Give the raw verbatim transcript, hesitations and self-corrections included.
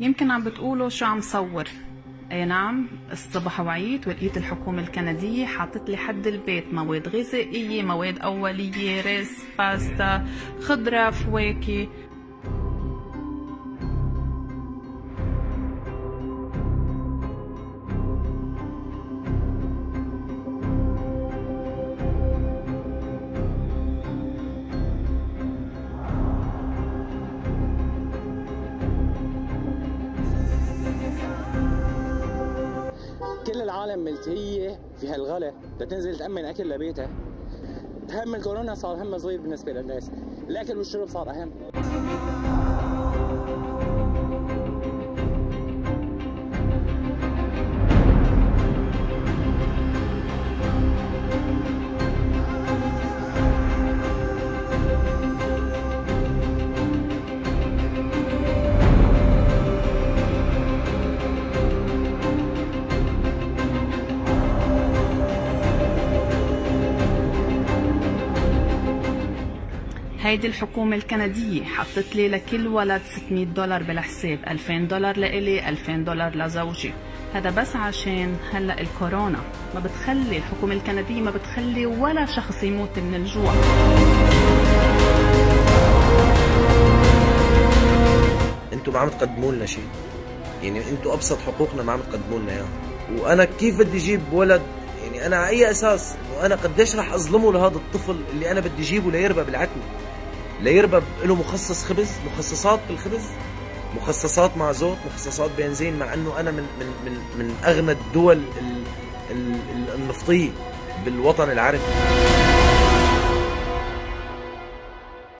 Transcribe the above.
يمكن عم بتقولوا شو عم صور. اي نعم، الصبح وعيت ولقيت الحكومة الكندية حاطت لي حد البيت مواد غذائية، مواد أولية، رز، باستا، خضرة، فواكه. كل العالم ملتهية في هالغلا لتنزل تأمن أكل لبيتها. هم الكورونا صار هم صغير بالنسبة للناس، الأكل والشرب صار أهم. هيدي الحكومة الكندية حطت لي لكل ولد ستمية دولار بالحساب، ألفين دولار لإلي، ألفين دولار لزوجي، هذا بس عشان هلا الكورونا. ما بتخلي الحكومة الكندية ما بتخلي ولا شخص يموت من الجوع. انتوا ما عم تقدموا لنا شيء، يعني انتوا ابسط حقوقنا ما عم تقدموا لنا اياها، وانا كيف بدي اجيب ولد؟ يعني انا على اي اساس؟ وانا قديش رح اظلمه لهذا الطفل اللي انا بدي اجيبه ليربى بالعتمة؟ ليربى له مخصص خبز، مخصصات بالخبز، مخصصات مع زوت، مخصصات بنزين، مع انه انا من من من من اغنى الدول النفطيه بالوطن العربي.